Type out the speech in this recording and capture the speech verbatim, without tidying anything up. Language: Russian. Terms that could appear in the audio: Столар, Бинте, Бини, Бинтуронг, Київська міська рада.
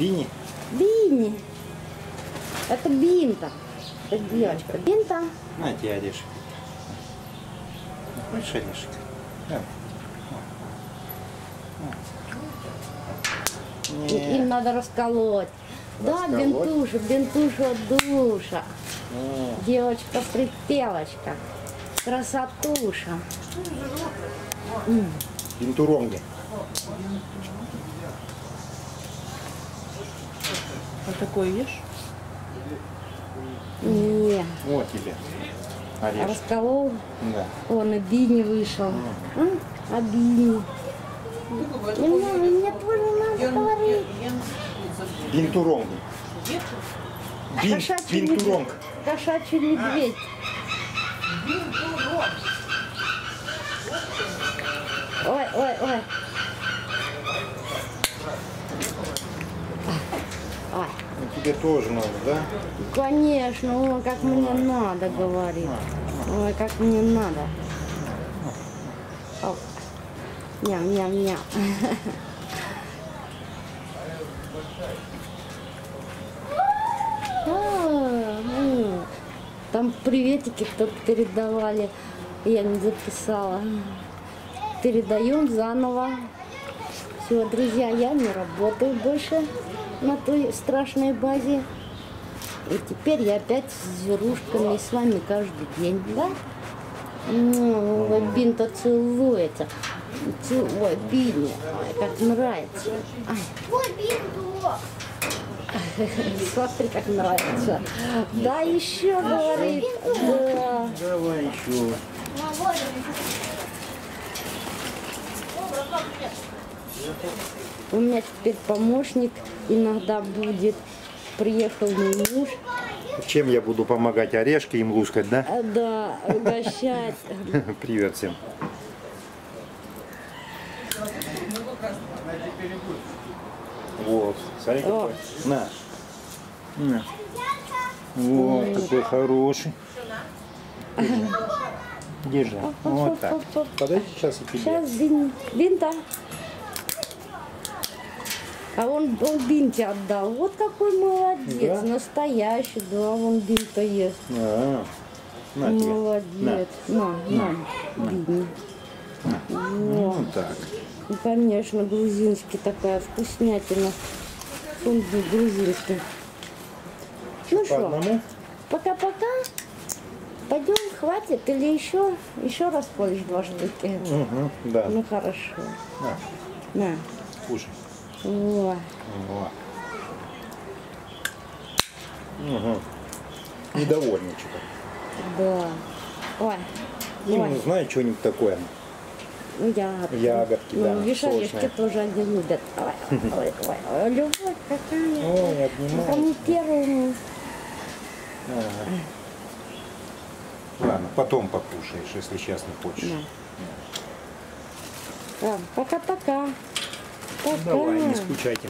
Бини. Бини. Это Бинта. Это девочка. Бинта. На тебе одежду. Хочешь одежду? Да. Им надо расколоть. расколоть. Да, бинтуша, бинтуша душа. Девочка-припевочка. Красотуша. Бинтуронг. Вот такой видишь? Не. Вот тебе. Орешь. Расколол. Да. Он и Бини вышел. Mm. А Бини. Мне тоже не надо говорить. Бинтуронг. Кошачий медведь. Кошачий медведь. Ой, ой, ой. Ой. Тебе тоже надо, да? Конечно, ой, как мне надо, говорит. Ой, как мне надо. Оп. Ням-ням-ням. Там приветики кто-то передавали. Я не записала. Передаем заново. Все, друзья, я не работаю больше на той страшной базе. И теперь я опять с зверушками с вами каждый день, да? Ну, Бинта целуется. Ой, Бини, ой, как нравится. Ай. Смотри, как нравится. Да, еще, говорит. Да. Давай еще. У меня теперь помощник иногда будет. Приехал мой муж. Чем я буду помогать? Орешки им лускать, да? Да, угощать. Привет всем. Вот, смотри какой. На. На. Вот, ой, такой хороший. Держи. Держи. Вот так. Подожди, сейчас и тебе. Сейчас бин... Бинта. А он, он Бинте отдал. Вот какой молодец. Да? Настоящий, да, он Бинта ест. А -а -а. На, молодец. На, на, на. Бини. Вот. Ну, так. И, конечно, грузинский такая вкуснятина. Фундук грузинский. Ну что, пока-пока. Пойдем, хватит. Или еще, еще раз полишь два штуки. Угу, да. Ну хорошо. На. На. Кушай. Во. Во. Угу. Недовольничек. Да. Ой. Ну, не знаю, что-нибудь такое. Ягодки. Ягодки, да. Ну, вишарешки тоже они любят. Ой, ой, ой. Любовь какая. Ой, не обнимайся. Они первыми. Ага. Ладно, потом покушаешь, если сейчас не хочешь. Да. Да. Пока-пока. Пока. Давай, не скучайте.